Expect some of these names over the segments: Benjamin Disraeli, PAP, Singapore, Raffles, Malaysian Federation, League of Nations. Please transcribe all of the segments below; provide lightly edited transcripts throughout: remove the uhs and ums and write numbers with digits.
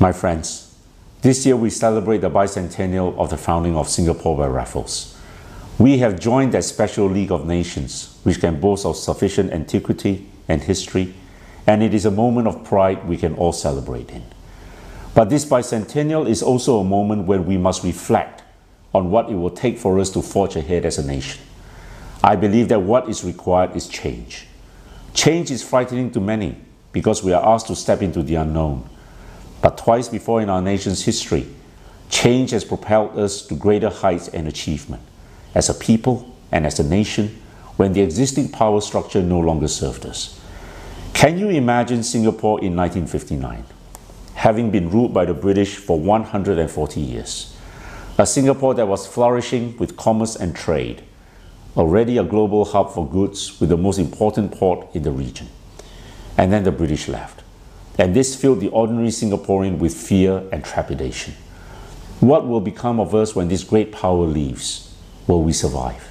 My friends, this year we celebrate the bicentennial of the founding of Singapore by Raffles. We have joined that special League of Nations, which can boast of sufficient antiquity and history, and it is a moment of pride we can all celebrate in. But this bicentennial is also a moment when we must reflect on what it will take for us to forge ahead as a nation. I believe that what is required is change. Change is frightening to many because we are asked to step into the unknown. But twice before in our nation's history, change has propelled us to greater heights and achievement as a people and as a nation when the existing power structure no longer served us. Can you imagine Singapore in 1959, having been ruled by the British for 140 years? A Singapore that was flourishing with commerce and trade, already a global hub for goods with the most important port in the region. And then the British left. And this filled the ordinary Singaporean with fear and trepidation. What will become of us when this great power leaves? Will we survive?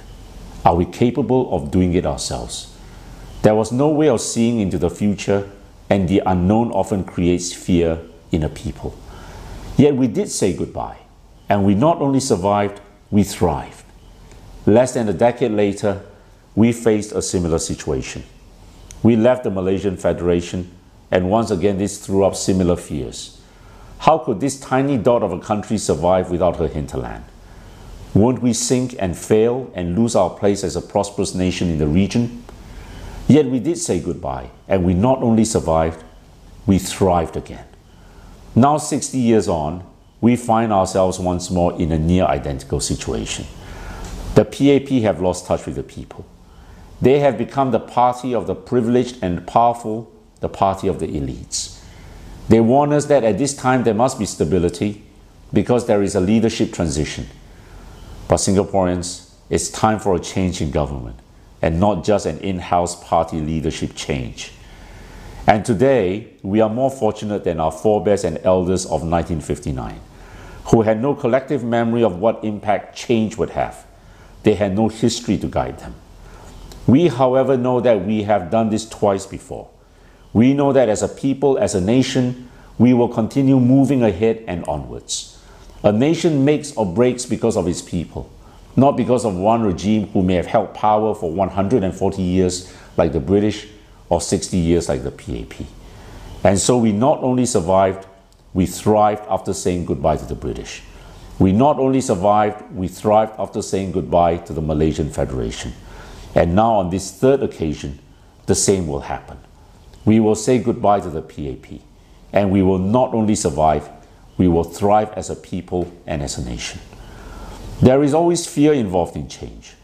Are we capable of doing it ourselves? There was no way of seeing into the future, and the unknown often creates fear in a people. Yet we did say goodbye, and we not only survived, we thrived. Less than a decade later, we faced a similar situation. We left the Malaysian Federation, and once again this threw up similar fears. How could this tiny dot of a country survive without her hinterland? Won't we sink and fail and lose our place as a prosperous nation in the region? Yet we did say goodbye, and we not only survived, we thrived again. Now 60 years on, we find ourselves once more in a near-identical situation. The PAP have lost touch with the people. They have become the party of the privileged and powerful, the party of the elites. They warn us that at this time there must be stability because there is a leadership transition. But Singaporeans, it's time for a change in government and not just an in-house party leadership change. And today, we are more fortunate than our forebears and elders of 1959, who had no collective memory of what impact change would have. They had no history to guide them. We, however, know that we have done this twice before. We know that as a people, as a nation, we will continue moving ahead and onwards. A nation makes or breaks because of its people, not because of one regime who may have held power for 140 years like the British or 60 years like the PAP. And so we not only survived, we thrived after saying goodbye to the British. We not only survived, we thrived after saying goodbye to the Malaysian Federation. And now on this third occasion, the same will happen. We will say goodbye to the PAP, and we will not only survive, we will thrive as a people and as a nation. There is always fear involved in change.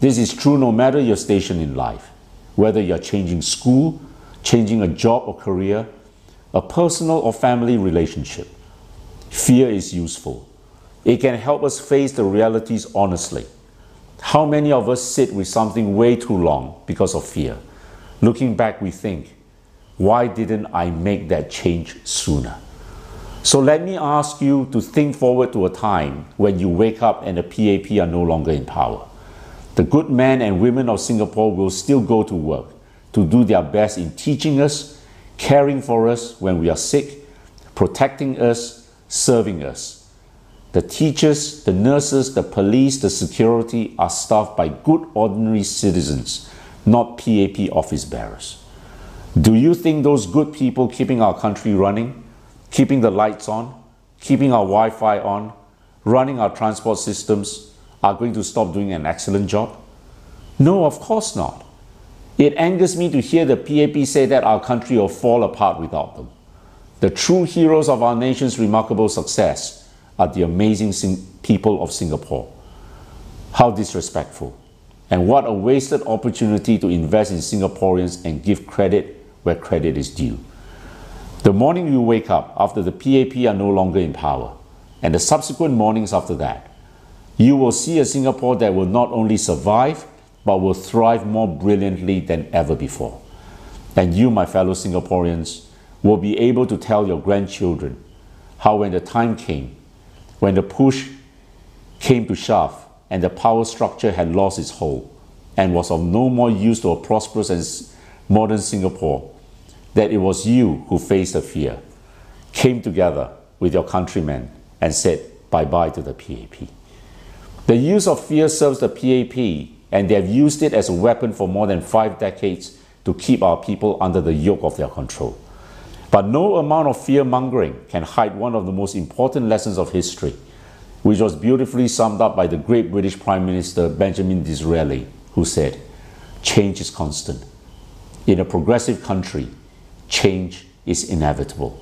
This is true no matter your station in life, whether you're changing school, changing a job or career, a personal or family relationship. Fear is useful. It can help us face the realities honestly. How many of us sit with something way too long because of fear? Looking back, we think, why didn't I make that change sooner? So let me ask you to think forward to a time when you wake up and the PAP are no longer in power. The good men and women of Singapore will still go to work to do their best in teaching us, caring for us when we are sick, protecting us, serving us. The teachers, the nurses, the police, the security are staffed by good ordinary citizens, not PAP office bearers. Do you think those good people keeping our country running, keeping the lights on, keeping our Wi-Fi on, running our transport systems are going to stop doing an excellent job? No, of course not. It angers me to hear the PAP say that our country will fall apart without them. The true heroes of our nation's remarkable success are the amazing people of Singapore. How disrespectful. And what a wasted opportunity to invest in Singaporeans and give credit where credit is due. The morning you wake up after the PAP are no longer in power, and the subsequent mornings after that, you will see a Singapore that will not only survive, but will thrive more brilliantly than ever before. And you, my fellow Singaporeans, will be able to tell your grandchildren how when the time came, when the push came to shove and the power structure had lost its hold and was of no more use to a prosperous and modern Singapore, that it was you who faced the fear, came together, with your countrymen and said bye-bye to the PAP. The use of fear serves the PAP, and they have used it as a weapon for more than 5 decades to keep our people under the yoke of their control. But no amount of fear-mongering can hide one of the most important lessons of history, which was beautifully summed up by the great British Prime Minister Benjamin Disraeli, who said, "Change is constant. In a progressive country, change is inevitable."